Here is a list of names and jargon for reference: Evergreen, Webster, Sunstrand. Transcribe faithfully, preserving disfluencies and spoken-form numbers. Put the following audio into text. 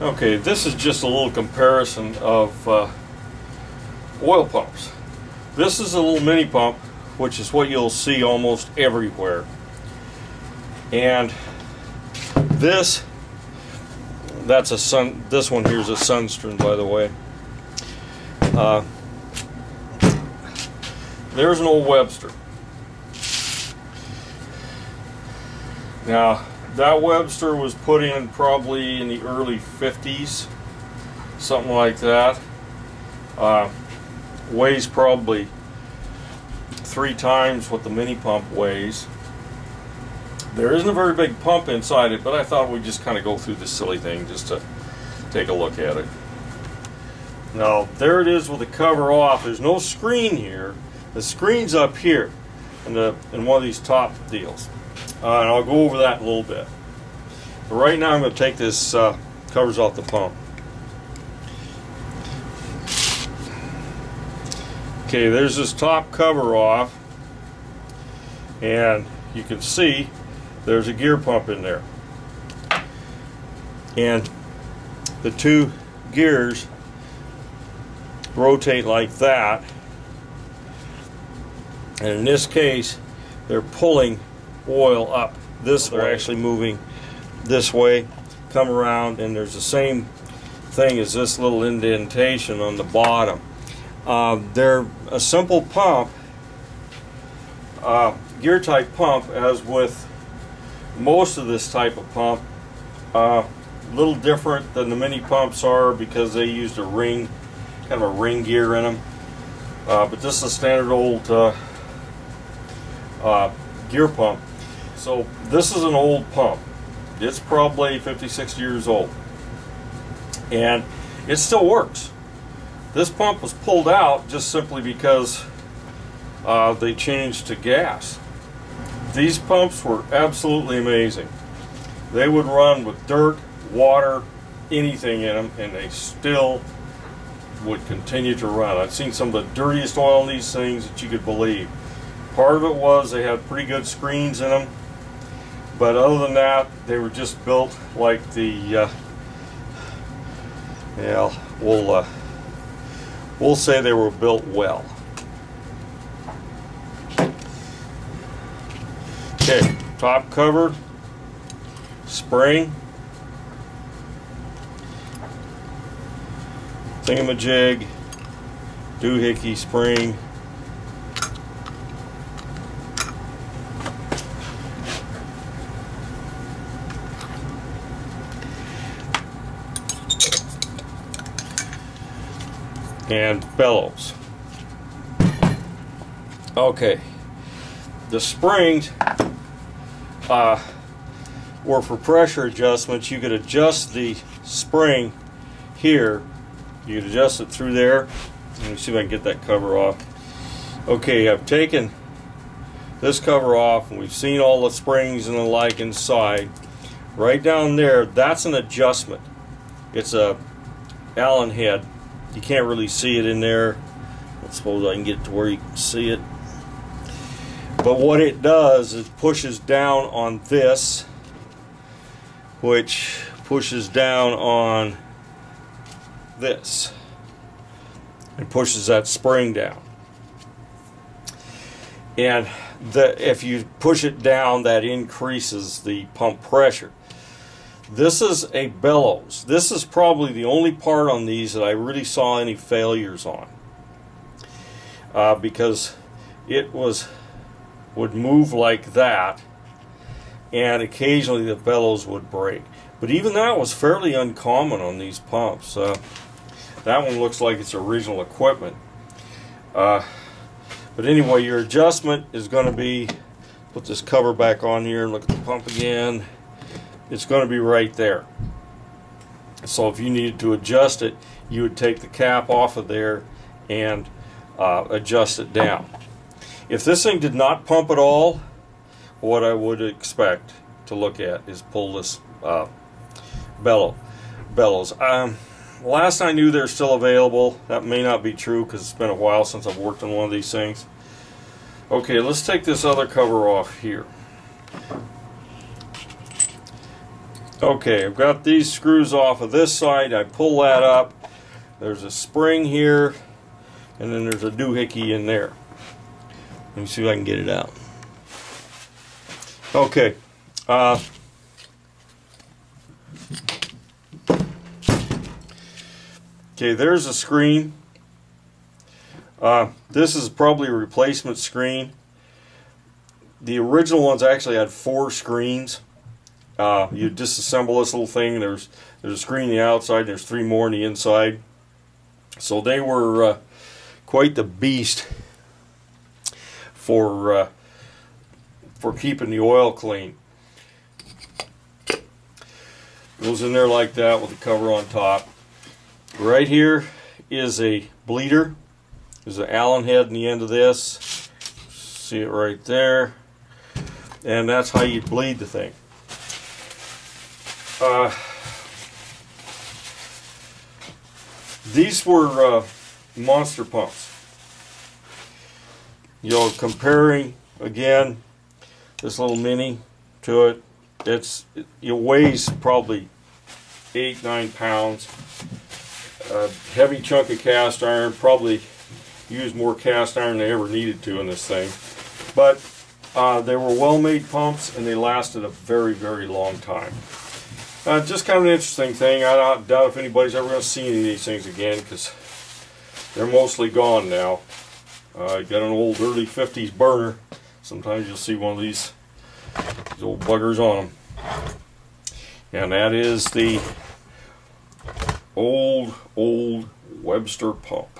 Okay, this is just a little comparison of uh, oil pumps. This is a little mini pump, which is what you'll see almost everywhere. And this, that's a sun. This one here's a Sunstrand, by the way. Uh, there's an old Webster. Now, that Webster was put in probably in the early fifties, something like that. Uh, weighs probably three times what the mini pump weighs. There isn't a very big pump inside it, but I thought we'd just kind of go through this silly thing just to take a look at it. Now, there it is with the cover off. There's no screen here. The screen's up here in, the, in one of these top deals. Uh, and I'll go over that in a little bit. But right now I'm going to take this uh, covers off the pump. Okay, there's this top cover off. And you can see there's a gear pump in there. And the two gears rotate like that. And in this case, they're pulling oil up this way. They're actually moving this way, come around, and there's the same thing as this little indentation on the bottom. Uh, they're a simple pump, uh, gear type pump, as with most of this type of pump. A uh, little different than the mini pumps are because they used a ring, kind of a ring gear in them. Uh, but this is a standard old uh, uh, gear pump. So this is an old pump. It's probably fifty-six years old, and it still works. This pump was pulled out just simply because uh, they changed to gas. These pumps were absolutely amazing. They would run with dirt, water, anything in them, and they still would continue to run. I've seen some of the dirtiest oil in these things that you could believe. Part of it was they had pretty good screens in them, but other than that, they were just built like the, uh, yeah, we'll, uh, we'll say they were built well. Okay, top cover, spring, thingamajig, doohickey, spring. And bellows. Okay, the springs uh, were for pressure adjustments. You could adjust the spring here. You could adjust it through there. Let me see if I can get that cover off. Okay, I've taken this cover off, and we've seen all the springs and the like inside. Right down there, that's an adjustment. It's a Allen head. You can't really see it in there. I suppose I can get to where you can see it. But what it does is pushes down on this, which pushes down on this, and pushes that spring down. And the, if you push it down, that increases the pump pressure. This is a bellows. This is probably the only part on these that I really saw any failures on, uh, because it was would move like that, and occasionally the bellows would break. But even that was fairly uncommon on these pumps. Uh, that one looks like it's original equipment. Uh, but anyway, your adjustment is going to be, put this cover back on here and look at the pump again. It's going to be right there. So if you needed to adjust it, you would take the cap off of there and uh, adjust it down. If this thing did not pump at all, what I would expect to look at is pull this uh, bellow, bellows. Um, last I knew they're still available. That may not be true because it's been a while since I've worked on one of these things. Okay, let's take this other cover off here. Okay, I've got these screws off of this side. I pull that up. There's a spring here, and then there's a doohickey in there. Let me see if I can get it out. Okay. Uh, okay, there's a screen. Uh, this is probably a replacement screen. The original ones actually had four screens. Uh, you disassemble this little thing. There's there's a screen on the outside. There's three more on the inside. So they were uh, quite the beast for uh, for keeping the oil clean. Goes in there like that with the cover on top. Right here is a bleeder. There's an Allen head in the end of this. See it right there, and that's how you bleed the thing. Uh, these were uh, monster pumps. You know, comparing again this little mini to it, it's it, it weighs probably eight nine pounds. A heavy chunk of cast iron. Probably used more cast iron than they ever needed to in this thing, but uh, they were well-made pumps, and they lasted a very very long time. Uh, just kind of an interesting thing. I don't, doubt if anybody's ever going to see any of these things again, because they're mostly gone now. Uh, you got an old early fifties burner. Sometimes you'll see one of these, these old buggers on them. And that is the old, old Webster pump.